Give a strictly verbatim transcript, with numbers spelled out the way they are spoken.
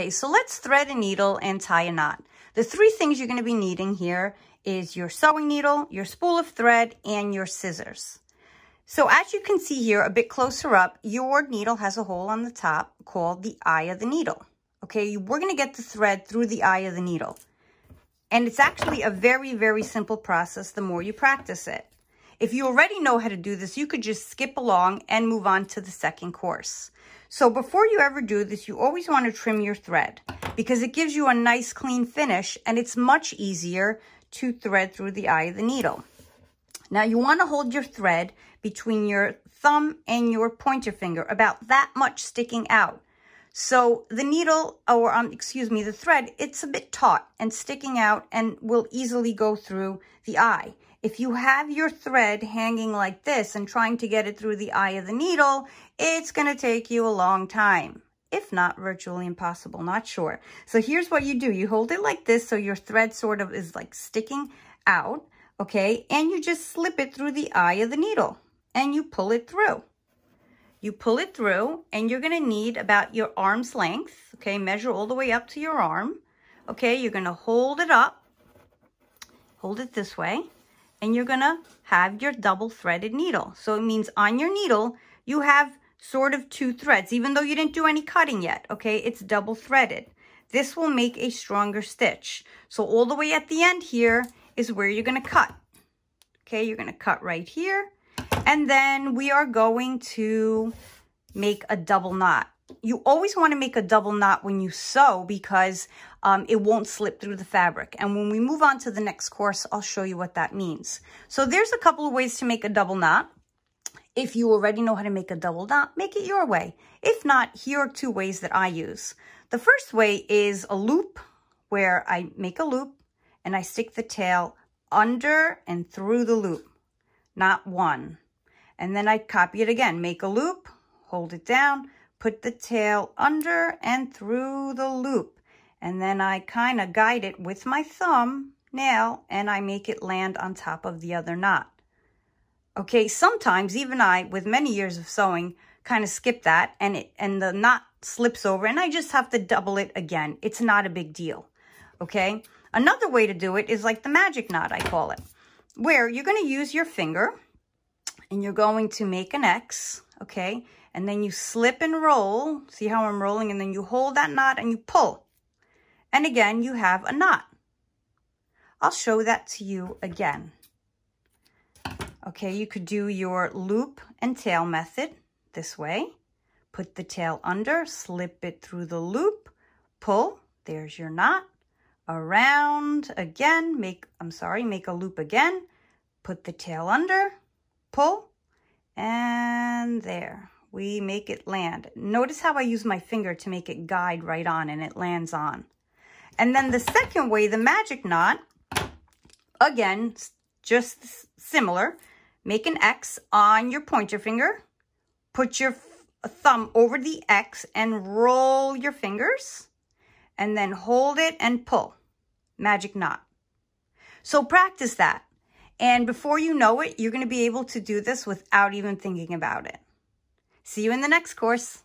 Okay, so let's thread a needle and tie a knot. The three things you're going to be needing here is your sewing needle, your spool of thread, and your scissors. So as you can see here, a bit closer up, your needle has a hole on the top called the eye of the needle. Okay, we're going to get the thread through the eye of the needle. And it's actually a very, very simple process the more you practice it. If you already know how to do this, you could just skip along and move on to the second course. So before you ever do this, you always want to trim your thread because it gives you a nice clean finish and it's much easier to thread through the eye of the needle. Now you want to hold your thread between your thumb and your pointer finger, about that much sticking out. So the needle, or um, excuse me, the thread, it's a bit taut and sticking out and will easily go through the eye. If you have your thread hanging like this and trying to get it through the eye of the needle, it's going to take you a long time, if not virtually impossible, not sure. So here's what you do. You hold it like this so your thread sort of is like sticking out, okay? And you just slip it through the eye of the needle and you pull it through. You pull it through and you're going to need about your arm's length, okay? Measure all the way up to your arm, okay? You're going to hold it up, hold it this way. And you're gonna have your double threaded needle. So it means on your needle, you have sort of two threads, even though you didn't do any cutting yet, okay? It's double threaded. This will make a stronger stitch. So all the way at the end here is where you're gonna cut. Okay, you're gonna cut right here. And then we are going to make a double knot. You always want to make a double knot when you sew because um, it won't slip through the fabric. And when we move on to the next course, I'll show you what that means. So there's a couple of ways to make a double knot. If you already know how to make a double knot, make it your way. If not, here are two ways that I use. The first way is a loop where I make a loop and I stick the tail under and through the loop, not one. And then I copy it again, make a loop, hold it down, put the tail under and through the loop. And then I kind of guide it with my thumb nail and I make it land on top of the other knot. Okay, sometimes even I, with many years of sewing, kind of skip that and, it, and the knot slips over and I just have to double it again. It's not a big deal, okay? Another way to do it is like the magic knot, I call it, where you're gonna use your finger and you're going to make an X, okay? And then you slip and roll, see how I'm rolling, and then you hold that knot and you pull. And again, you have a knot. I'll show that to you again. Okay, you could do your loop and tail method this way. Put the tail under, slip it through the loop, pull, there's your knot. Around again, make, I'm sorry, make a loop again, put the tail under, pull, and there. We make it land. Notice how I use my finger to make it guide right on and it lands on. And then the second way, the magic knot, again, just similar, make an X on your pointer finger, put your thumb over the X and roll your fingers and then hold it and pull. Magic knot. So practice that. And before you know it, you're going to be able to do this without even thinking about it. See you in the next course.